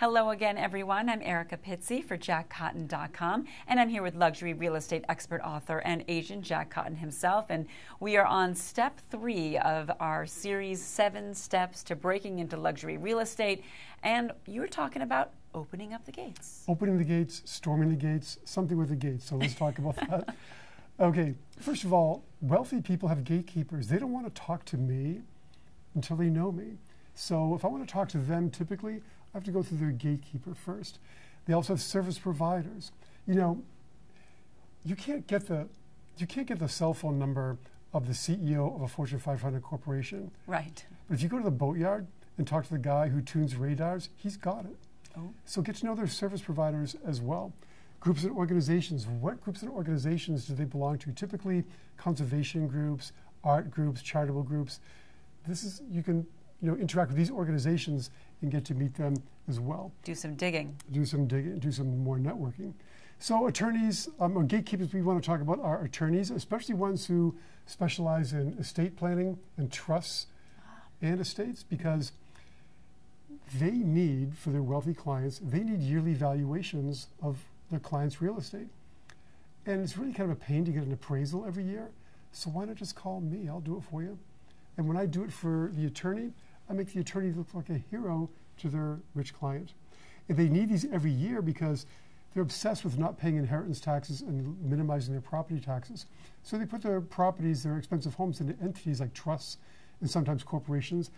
Hello again, everyone. I'm Erica Pitzi for jackcotton.com, and I'm here with luxury real estate expert, author, and agent Jack Cotton himself, and we are on step 3 of our series, 7 Steps to Breaking into Luxury Real Estate, and you're talking about opening up the gates. Opening the gates, storming the gates, something with the gates, so let's talk about that. Okay, first of all, wealthy people have gatekeepers. They don't want to talk to me until they know me. So if I want to talk to them, typically, I have to go through their gatekeeper first. They also have service providers. You know, you can't get the cell phone number of the CEO of a Fortune 500 corporation. Right. But if you go to the boatyard and talk to the guy who tunes radars, he's got it. Oh. So get to know their service providers as well. Groups and organizations. What groups and organizations do they belong to? Typically, conservation groups, art groups, charitable groups. This is, you can, you know, interact with these organizations and get to meet them as well. Do some digging. Do some digging, do some more networking. So attorneys, or gatekeepers we want to talk about are attorneys, especially ones who specialize in estate planning and trusts and estates, because they need, for their wealthy clients, they need yearly valuations of their clients' real estate. And it's really kind of a pain to get an appraisal every year, so why not just call me? I'll do it for you. And when I do it for the attorney, I make the attorney look like a hero to their rich client. And they need these every year because they're obsessed with not paying inheritance taxes and minimizing their property taxes. So they put their properties, their expensive homes, into entities like trusts and sometimes corporations.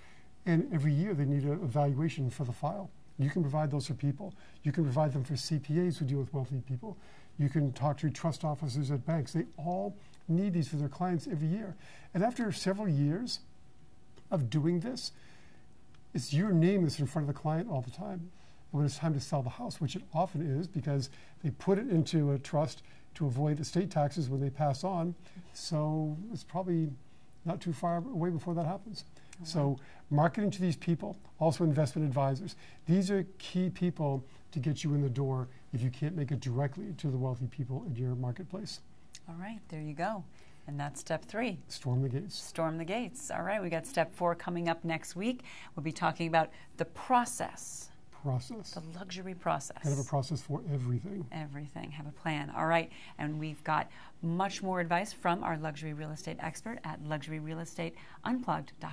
And every year they need a valuation for the file. You can provide those for people. You can provide them for CPAs who deal with wealthy people. You can talk to trust officers at banks. They all need these for their clients every year. And after several years of doing this, it's your name that's in front of the client all the time. And when it's time to sell the house, which it often is because they put it into a trust to avoid estate taxes when they pass on, so it's probably not too far away before that happens. Okay. So marketing to these people, also investment advisors. These are key people to get you in the door if you can't make it directly to the wealthy people in your marketplace. All right, there you go. And that's step 3. Storm the gates. Storm the gates. All right, we got step 4 coming up next week. We'll be talking about the process. Process. The luxury process. Kind of a process for everything. Everything. Have a plan. All right, and we've got much more advice from our luxury real estate expert at luxuryrealestateunplugged.com.